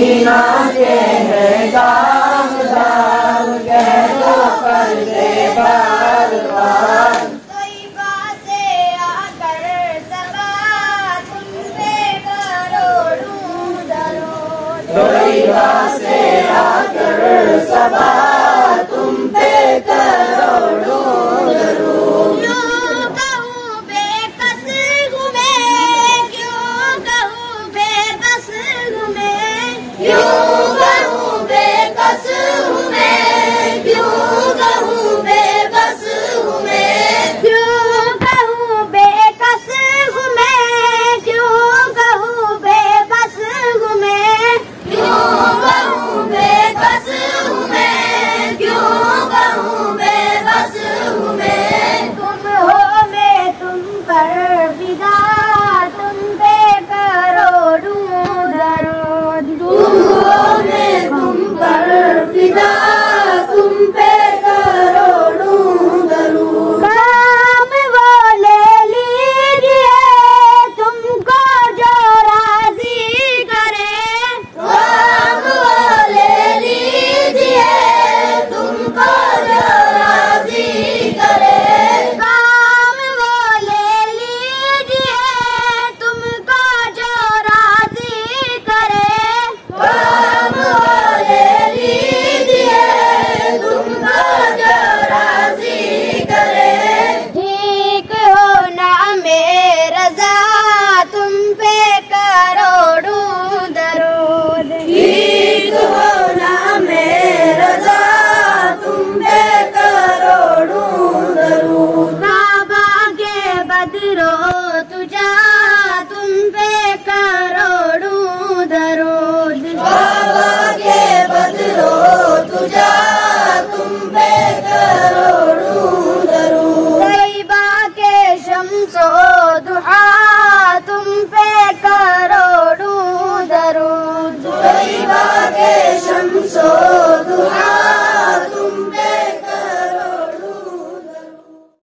Medina के है दाम दाम गहना पर्दे बार बार तैयबा से आकर सबा तुम पे करोड़ों दरों तैयबा से आकर सबा तुम पे करोड़ों दरों तुझा तुम पे